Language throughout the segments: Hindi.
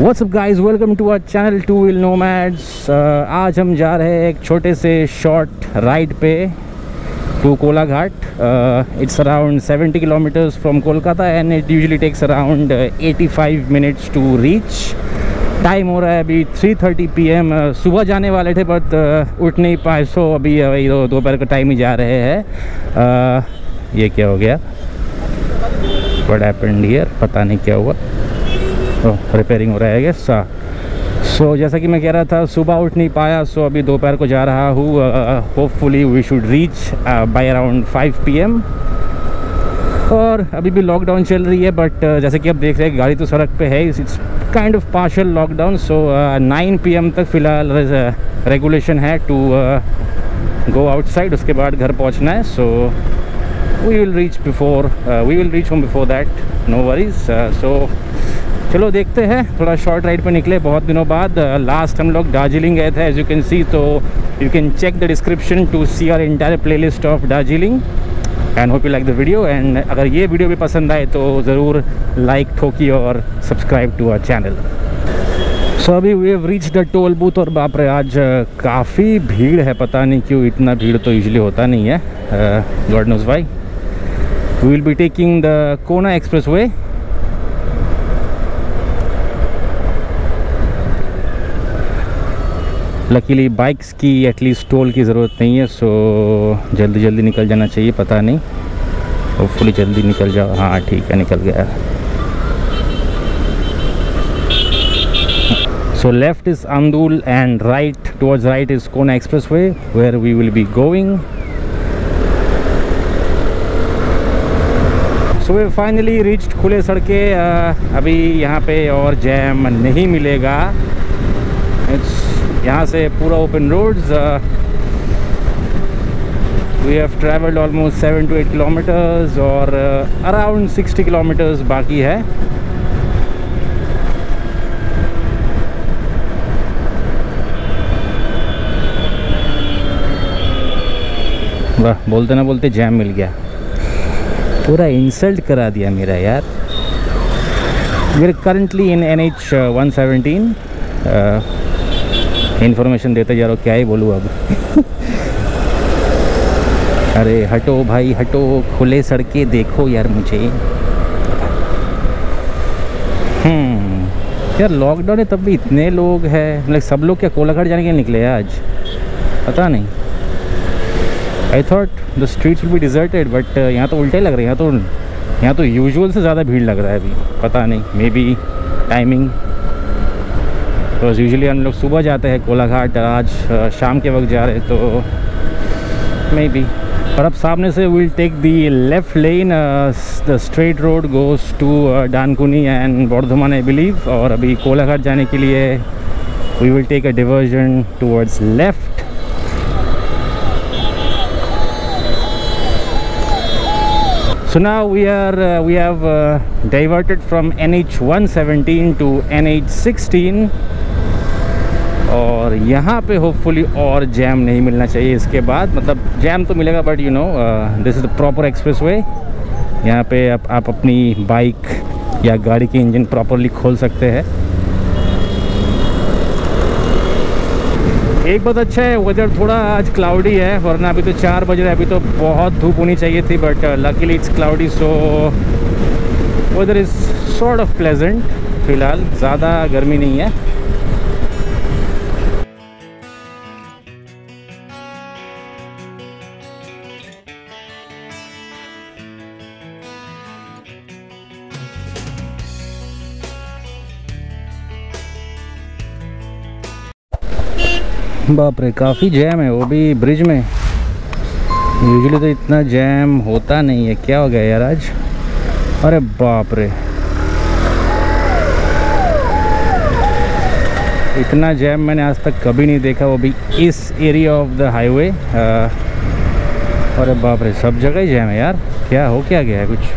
WhatsApp guys, welcome to our channel two wheel nomads. आज हम जा रहे हैं एक छोटे से शॉर्ट राइड पे to Kolaghat. It's around 70 kilometres from Kolkata and it usually takes around 85 minutes to reach. Time हो रहा है अभी 3:30 PM। सुबह जाने वाले थे बट उठ नहीं पाए, सो अभी दोपहर का टाइम ही जा रहे हैं। ये क्या हो गया? What happened here? पता नहीं क्या हुआ। रिपेयरिंग हो रहा है गैस। सो जैसा कि मैं कह रहा था, सुबह उठ नहीं पाया, सो अभी दोपहर को जा रहा हूँ। Hopefully we should reach by around 5 PM। और अभी भी लॉकडाउन चल रही है बट जैसे कि आप देख रहे हैं गाड़ी तो सड़क पे है। It's kind of partial lockdown. So 9 PM तक फ़िलहाल रेगुलेशन है टू गो आउटसाइड, उसके बाद घर पहुँचना है। So we will reach home before that, no worries. सो चलो देखते हैं, थोड़ा शॉर्ट राइड पे निकले बहुत दिनों बाद। लास्ट हम लोग दार्जिलिंग गए थे एज यू कैन सी, तो you can check the description to see our entire playlist of Darjeeling and hope you like the video. And अगर ये वीडियो भी पसंद आए तो ज़रूर लाइक ठोकी और subscribe to our channel. So अभी we have reached the toll booth. और बाप रे, आज काफ़ी भीड़ है, पता नहीं क्यों। इतना भीड़ तो यूजली होता नहीं है, God knows why. We will be taking the Kona expressway. Luckily bikes की एटलीस्ट टोल की ज़रूरत नहीं है, सो जल्दी जल्दी निकल जाना चाहिए। पता नहीं, होपफुली जल्दी निकल जाओ। हाँ ठीक है, निकल गया। So left is Andul and right, towards right is Kona expressway where we will be going. So we finally reached खुले सड़कें। अभी यहाँ पे और जैम नहीं मिलेगा। यहाँ से पूरा open roads. We have travelled almost 7 to 8 kilometres और अराउंड 60 किलोमीटर्स बाकी है। वाह, बोलते ना बोलते जैम मिल गया। पूरा इंसल्ट करा दिया मेरा यार। We are currently in NH 117। Information देते जा रहा हूँ, क्या ही बोलूँ अब। अरे हटो भाई हटो, खुले सड़कें देखो यार मुझे। यार लॉकडाउन है तब भी इतने लोग हैं। मतलब सब लोग क्या कोलाघाट जाने के निकले हैं आज? पता नहीं। I thought the streets will be deserted but यहाँ तो उल्टा ही लग रहा है। यहाँ तो यूजुअल से ज़्यादा भीड़ लग रहा है अभी। पता नहीं, मे बी टाइमिंग। तो यूजुअली हम लोग सुबह जाते हैं कोलाघाट, आज शाम के वक्त जा रहे हैं तो मे बी। और अब सामने से will take the left lane. The straight road goes to Dankuni and Bardhaman I believe. और अभी कोलाघाट जाने के लिए we will take a diversion towards left. So now we have diverted from NH 117 to NH 16 और यहाँ पे होपफुली और जैम नहीं मिलना चाहिए इसके बाद। मतलब जैम तो मिलेगा but you know this is the proper express way. यहाँ पे आप अपनी बाइक या गाड़ी की इंजन प्रॉपरली खोल सकते हैं। एक बात अच्छा है, वेदर थोड़ा आज क्लाउडी है, वरना अभी तो 4 बज रहा है, अभी तो बहुत धूप होनी चाहिए थी but luckily it's cloudy. So weather is sort of pleasant, फिलहाल ज़्यादा गर्मी नहीं है। बाप रे, काफ़ी जैम है, वो भी ब्रिज में। यूजुअली तो इतना जैम होता नहीं है। क्या हो गया यार आज? अरे बाप रे, इतना जैम मैंने आज तक कभी नहीं देखा, वो भी इस एरिया ऑफ द हाईवे। अरे बाप रे, सब जगह ही जैम है यार। क्या हो क्या गया है कुछ?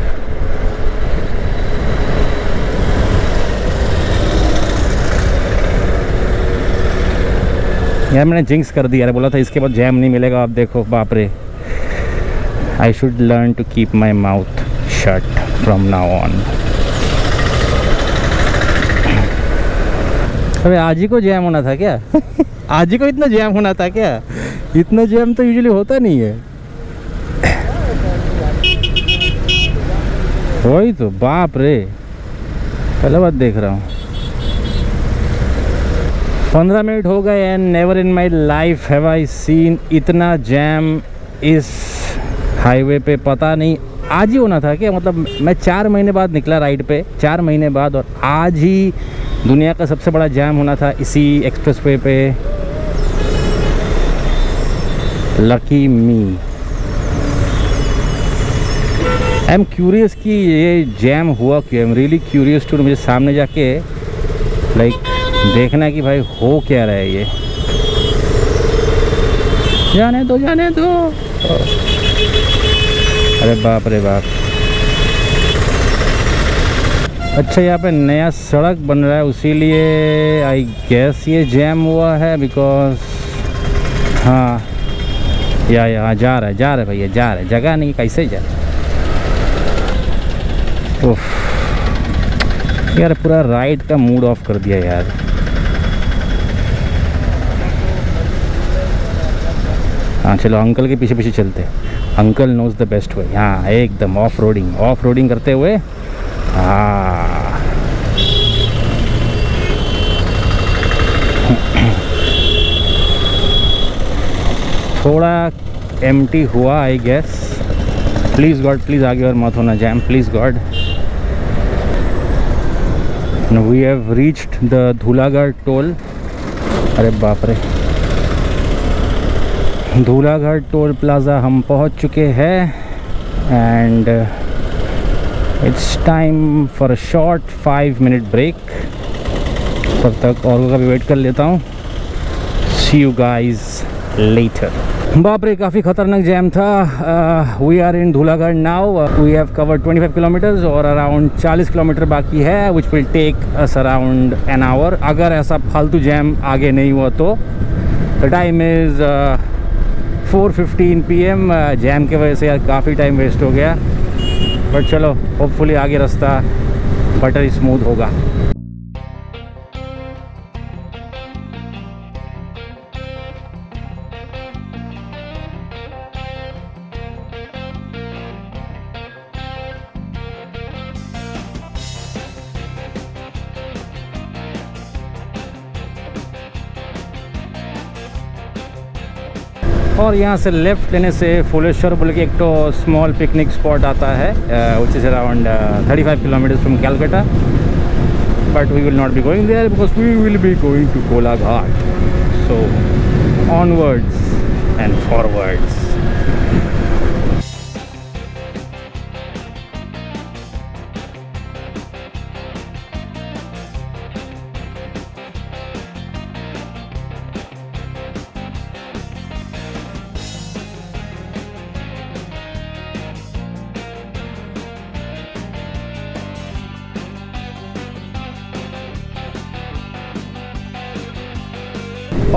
यार मैंने जिंक्स कर दिया, बोला था इसके बाद जैम नहीं मिलेगा। आप देखो, बाप रे। I should learn to keep my mouth shut from now on. अबे आज ही को जैम होना था क्या? आज ही को इतना जैम होना था क्या? इतना जैम तो यूजुअली होता नहीं है। वही तो, बाप रे, पहला बात देख रहा हूँ। 15 मिनट हो गए and never in my life have I seen इतना जैम इस हाईवे पे। पता नहीं आज ही होना था क्या? मतलब मैं 4 महीने बाद निकला राइड पे, 4 महीने बाद, और आज ही दुनिया का सबसे बड़ा जैम होना था इसी एक्सप्रेसवे पे। Lucky me. I am curious कि ये जैम हुआ क्यों। I am really curious to, मुझे सामने जाके लाइक देखना कि भाई हो क्या रहा है ये। जाने दो, जाने दो। अरे बाप रे बाप। अच्छा, यहाँ पे नया सड़क बन रहा है, उसीलिए आई गेस ये जैम हुआ है। बिकॉज हाँ, यहाँ जा रहा है, जा रहा है भैया, जा रहा है, जगह नहीं, कैसे जा रहा। ओह यार, पूरा राइड का मूड ऑफ कर दिया यार। हाँ चलो, अंकल के पीछे पीछे चलते। Uncle knows the best way. हाँ एकदम ऑफ रोडिंग करते हुए। हाँ थोड़ा एम्प्टी हुआ I guess. Please God, please आगे और मत होना jam, please God. We have reached the Dhulagarh toll. अरे बाप रे, धूलागढ़ टोल प्लाज़ा हम पहुंच चुके हैं and it's time for a short 5 minute break. तब तक औरों का भी वेट कर लेता हूँ। See you guys later. बाप रे, काफ़ी ख़तरनाक जैम था। We are in Dhulagarh now. We have covered 25 kilometres और अराउंड 40 किलोमीटर बाकी है, which will take us around an hour, अगर ऐसा फालतू जैम आगे नहीं हुआ तो। The time is 4:15 PM। Jam के वजह से यार काफ़ी टाइम वेस्ट हो गया, बट चलो होपफुली आगे रास्ता बटर स्मूथ होगा। और यहाँ से लेफ़्ट लेने से फुलेश्वर बोल के एक तो स्मॉल पिकनिक स्पॉट आता है, which is around 35 kilometres from Calcutta, but we will not be going there because we will be going to Golaghat. So onwards and forwards.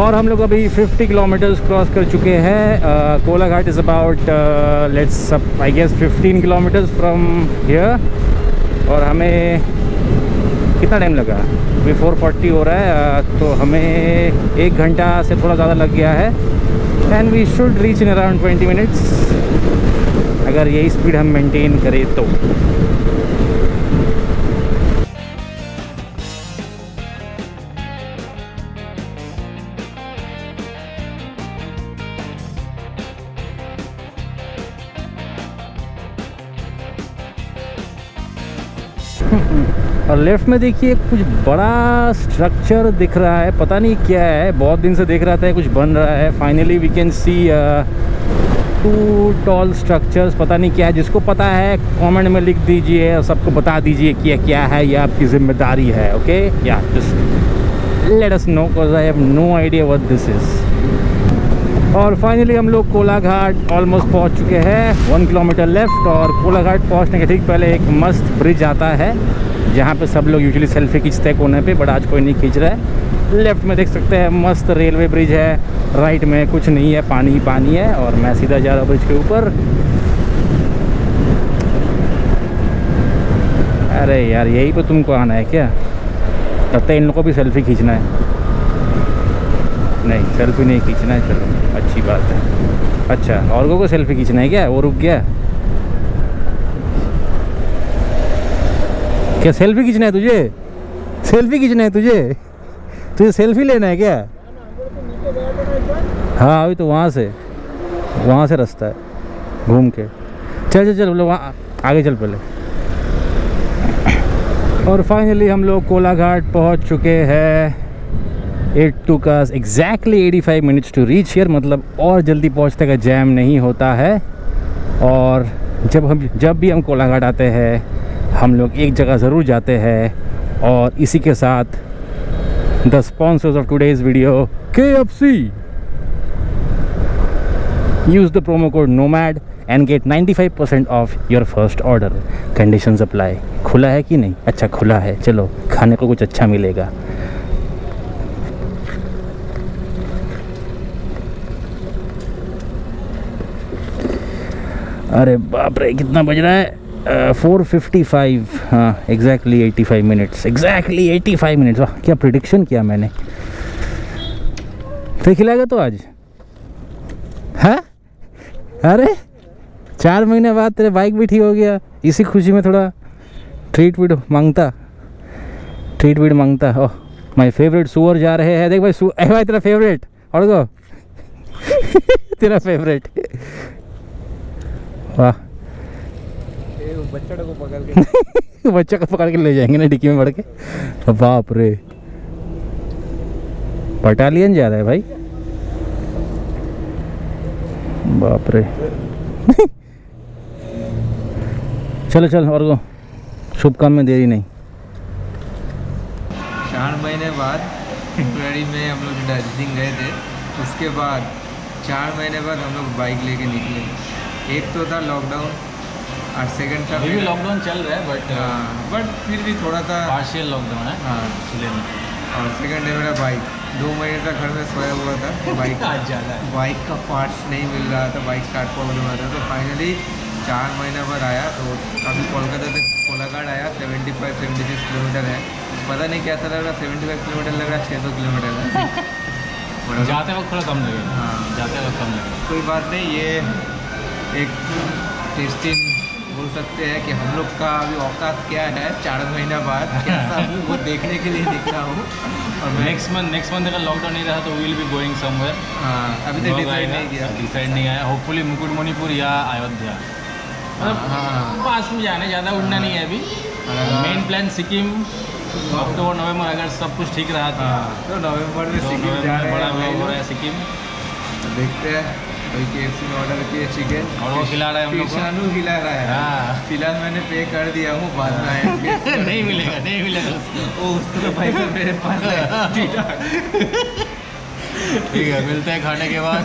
और हम लोग अभी 50 किलोमीटर्स क्रॉस कर चुके हैं। Kolaghat is about let's I guess 15 kilometres from here. और हमें कितना टाइम लगा? अभी 4:40 हो रहा है, तो हमें 1 घंटा से थोड़ा ज़्यादा लग गया है and we should reach in around 20 minutes अगर यही स्पीड हम मेंटेन करें तो। और लेफ़्ट में देखिए कुछ बड़ा स्ट्रक्चर दिख रहा है, पता नहीं क्या है, बहुत दिन से देख रहा था कुछ बन रहा है। Finally we can see 2 tall structures, पता नहीं क्या है। जिसको पता है कमेंट में लिख दीजिए और सबको बता दीजिए कि यह क्या है। यह आपकी जिम्मेदारी है। ओके या just let us know because I have no idea what this is. और फाइनली हम लोग कोलाघाट ऑलमोस्ट पहुँच चुके हैं। 1 किलोमीटर लेफ्ट और कोलाघाट पहुँचने के ठीक पहले एक मस्त ब्रिज आता है जहाँ पे सब लोग यूजुअली सेल्फी खींचते हैं कोने पे, बट आज कोई नहीं खींच रहा है। लेफ़्ट में देख सकते हैं मस्त रेलवे ब्रिज है, राइट में कुछ नहीं है, पानी ही पानी है। और मैं सीधा जा रहा हूँ ब्रिज के ऊपर। अरे यार, यही पे तुमको आना है क्या? लगता है इन लोगों को भी सेल्फी खींचना है। नहीं, सेल्फी नहीं खींचना है। चलो अच्छी बात है। अच्छा, और लोगों को सेल्फी खींचना है क्या? वो रुक गया क्या? सेल्फी खींचना है तुझे? सेल्फी खींचना है तुझे? तुझे सेल्फी लेना है क्या? हाँ, अभी तो वहाँ से रास्ता है घूम के। चल चल चल लोग आगे चल पहले। और फाइनली हम लोग कोलाघाट पहुँच चुके हैं। It took us exactly 85 minutes to reach here. मतलब और जल्दी पहुँचते का जैम नहीं होता है। और जब भी हम कोलाघाट आते हैं हम लोग एक जगह ज़रूर जाते हैं। और इसी के साथ the sponsors of today's video KFC। Use the promo code nomad and get 95% off your first order. Conditions apply. खुला है कि नहीं? अच्छा खुला है। चलो खाने को कुछ अच्छा मिलेगा। अरे बाप रे, कितना बज रहा है? 4:55। हाँ एग्जैक्टली 85 मिनट्स। Exactly 85 minutes. वाह, क्या प्रेडिक्शन किया मैंने। तो खिलाएगा तो आज है? अरे 4 महीने बाद तेरे बाइक भी ठीक हो गया। इसी खुशी में थोड़ा ट्रीट वीड मांगता। ओह माय फेवरेट सुअर जा रहे हैं। देख भाई, भाई तेरा फेवरेट और गो तेरा फेवरेट। वाह, बच्चा को पकड़ के ले जाएंगे ना डिक्की में बढ़ के। बाप रे, बटालियन जा रहा है भाई। बाप रे चलो चल और गो, शुभकामनाएं। देरी नहीं। 4 महीने बाद फरवरी में हम लोग दार्जिलिंग गए थे। उसके बाद 4 महीने बाद हम लोग बाइक लेके निकले। एक तो था लॉकडाउन और सेकंड था अभी लॉकडाउन चल रहा है बट फिर भी थोड़ा सा पार्शियल लॉकडाउन है। हाँ और सेकंड है मेरा बाइक। 2 महीने तक घर में सोया हुआ था। बाइक का पार्ट्स नहीं मिल रहा था। बाइक स्टार्ट प्रॉब्लम आ रहा था। तो फाइनली 4 महीना बाद आया। तो अभी कोलकाता से कोलाघाट आया। 75-76 किलोमीटर है। पता नहीं कैसा लग रहा। 75 किलोमीटर लग रहा है, 600 किलोमीटर है। जाते वक्त थोड़ा कम लगेगा। हाँ जाते वक्त कम लगेगा, कोई बात नहीं। ये एक टेस्टिंग बोल सकते हैं कि हम लोग का अभी औकात क्या है 4 महीना बाद कैसा हूँ वो देखने के लिए देखता हूँ। और नेक्स्ट मंथ अगर लॉकडाउन नहीं रहा तो we will be going somewhere. हाँ अभी तक डिसाइड नहीं आया। होपफुली मुकुटमणिपुर या अयोध्या, मतलब पास में जाना। ज़्यादा उड़ना नहीं है अभी। Main plan Sikkim October November, अगर सब कुछ ठीक रहा तो नवंबर में सिक्किम बड़ा हो रहा है। सिक्किम देखते हैं। KFC में ऑर्डर किया चिकन और वो खिला रहा है हम लोग को। शानू खिला रहा है। हाँ फिलहाल मैंने पे कर दिया हूँ। बाद में नहीं मिलेगा वो उसको पैसा मेरे पास है। ठीक है, मिलते हैं खाने के बाद।